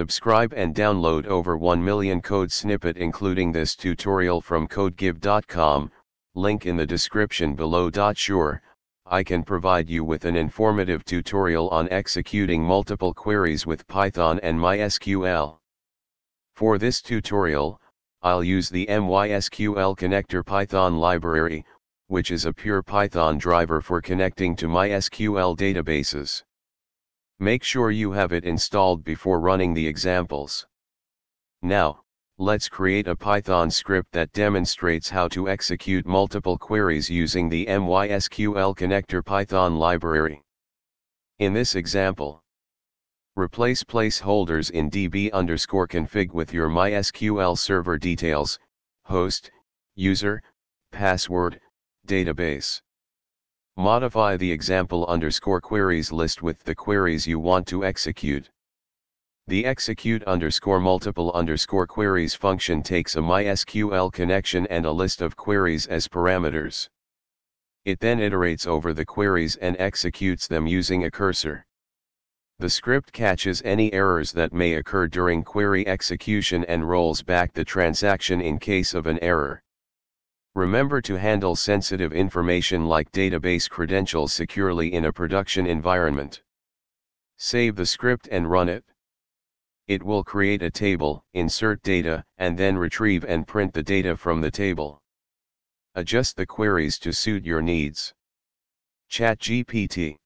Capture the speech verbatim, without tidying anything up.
Subscribe and download over one million code snippet including this tutorial from codegive dot com, link in the description below. Sure, I can provide you with an informative tutorial on executing multiple queries with Python and MySQL. For this tutorial, I'll use the MySQL Connector Python library, which is a pure Python driver for connecting to MySQL databases. Make sure you have it installed before running the examples. Now, let's create a Python script that demonstrates how to execute multiple queries using the MySQL Connector Python library. In this example, replace placeholders in db_config with your MySQL server details, host, user, password, database. Modify the example underscore queries list with the queries you want to execute. The execute underscore multiple underscore queries function takes a MySQL connection and a list of queries as parameters. It then iterates over the queries and executes them using a cursor. The script catches any errors that may occur during query execution and rolls back the transaction in case of an error. Remember to handle sensitive information like database credentials securely in a production environment. Save the script and run it. It will create a table, insert data, and then retrieve and print the data from the table. Adjust the queries to suit your needs. ChatGPT.